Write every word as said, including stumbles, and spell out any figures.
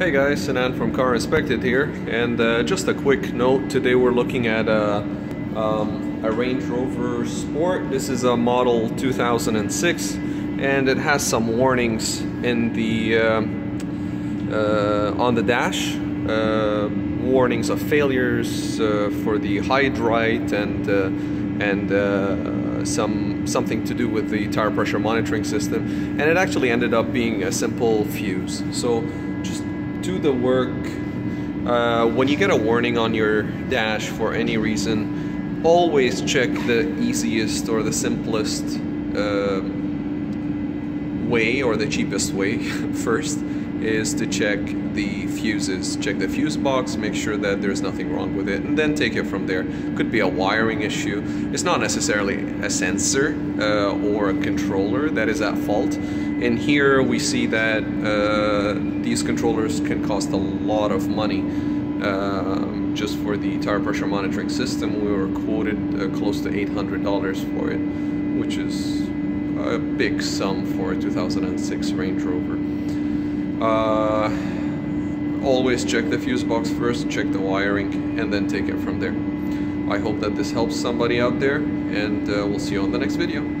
Hey guys, Sinan from Car Inspected here, and uh, just a quick note, today we're looking at a, um, a Range Rover Sport. This is a model two thousand six, and it has some warnings in the uh, uh, on the dash, uh, warnings of failures uh, for the hydride and uh, and uh, some something to do with the tire pressure monitoring system, and it actually ended up being a simple fuse. So just do the work. Uh, when you get a warning on your dash for any reason, always check the easiest or the simplest uh, way, or the cheapest way first, is to check the fuses. Check the fuse box, make sure that there's nothing wrong with it, and then take it from there. Could be a wiring issue. It's not necessarily a sensor uh, or a controller that is at fault. In here we see that uh, these controllers can cost a lot of money. Um, just for the tire pressure monitoring system, we were quoted uh, close to eight hundred dollars for it, which is a big sum for a two thousand six Range Rover. Uh, always check the fuse box first, check the wiring, and then take it from there. I hope that this helps somebody out there, and uh, we'll see you on the next video.